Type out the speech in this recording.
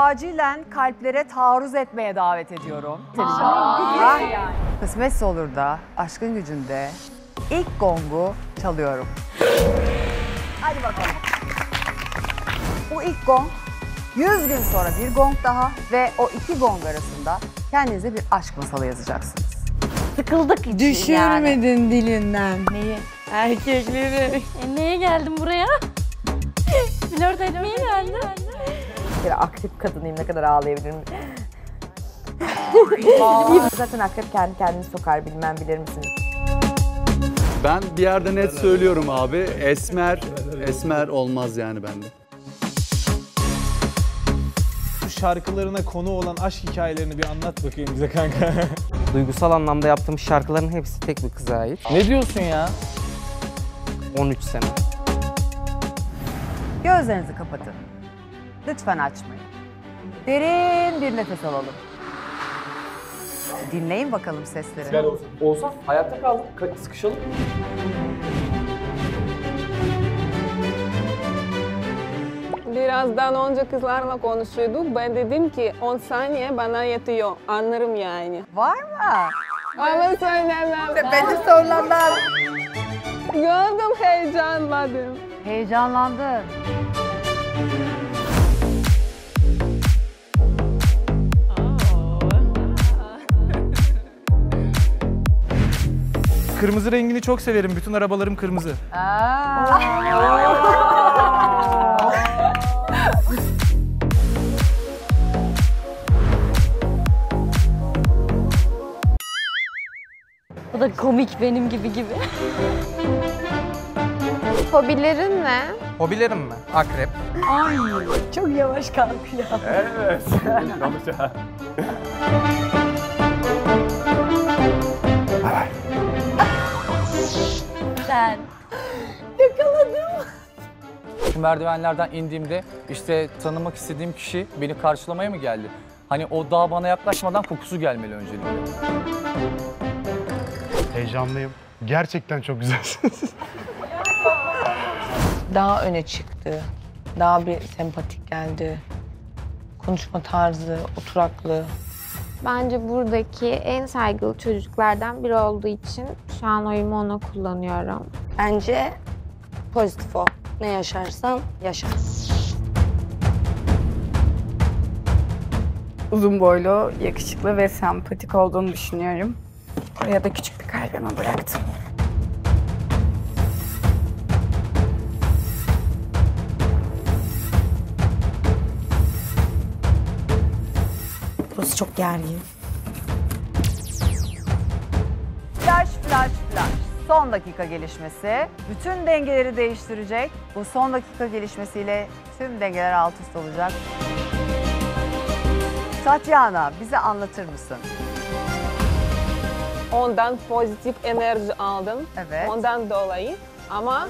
acilen kalplere taarruz etmeye davet ediyorum. Kısmetse Olur da Aşkın Gücü'nde ilk gongu çalıyorum. Hadi bakalım. Bu ilk gong, 100 gün sonra bir gong daha ve o iki gong arasında kendinize bir aşk masalı yazacaksınız. Sıkıldık için düşürmedin yani dilinden. Neyi? Erkekleri. Neye geldim buraya? Flört etmeye geldim. Akrep kadınıyım, ne kadar ağlayabilirim. Zaten akrep kendi kendini sokar, bilmem bilir misiniz? Ben bir yerde net söylüyorum abi, esmer olmaz yani bende. Şu şarkılarına konu olan aşk hikayelerini bir anlat bakayım bize kanka. Duygusal anlamda yaptığım şarkıların hepsi tek bir kıza ait. Ne diyorsun ya? 13 sene. Gözlerinizi kapatın. Lütfen açmayın. Derin bir nefes alalım. Dinleyin bakalım sesleri. Yani olsa hayatta kaldık, sıkışalım. Birazdan onca kızlarla konuşuyorduk. Ben dedim ki 10 saniye bana yetiyor. Anlarım yani. Var mı? Ama söylemem. Benim sorulanlar. Gördüm, heyecanladım. Heyecanlandın. Kırmızı rengini çok severim. Bütün arabalarım kırmızı. Bu da komik, benim gibi. Hobilerin ne? Hobilerim mi? Akrep. Ay, çok yavaş kalkıyor. Evet. Yakaladım. Merdivenlerden indiğimde işte tanımak istediğim kişi beni karşılamaya mı geldi? Hani o daha bana yaklaşmadan kokusu gelmeli öncelikle. Heyecanlıyım. Gerçekten çok güzelsiniz. Daha öne çıktı. Daha bir sempatik geldi. Konuşma tarzı, oturaklı. Bence buradaki en saygılı çocuklardan biri olduğu için şu an oyumu ona kullanıyorum. Bence pozitif o. Ne yaşarsan yaşa. Uzun boylu, yakışıklı ve sempatik olduğunu düşünüyorum. Buraya da küçük bir kalbimi bıraktım. Burası çok gergin. Flash. Son dakika gelişmesi bütün dengeleri değiştirecek. Bu son dakika gelişmesiyle tüm dengeler alt üst olacak. Tatyana, bize anlatır mısın? Ondan pozitif enerji aldım. Evet. Ondan dolayı ama...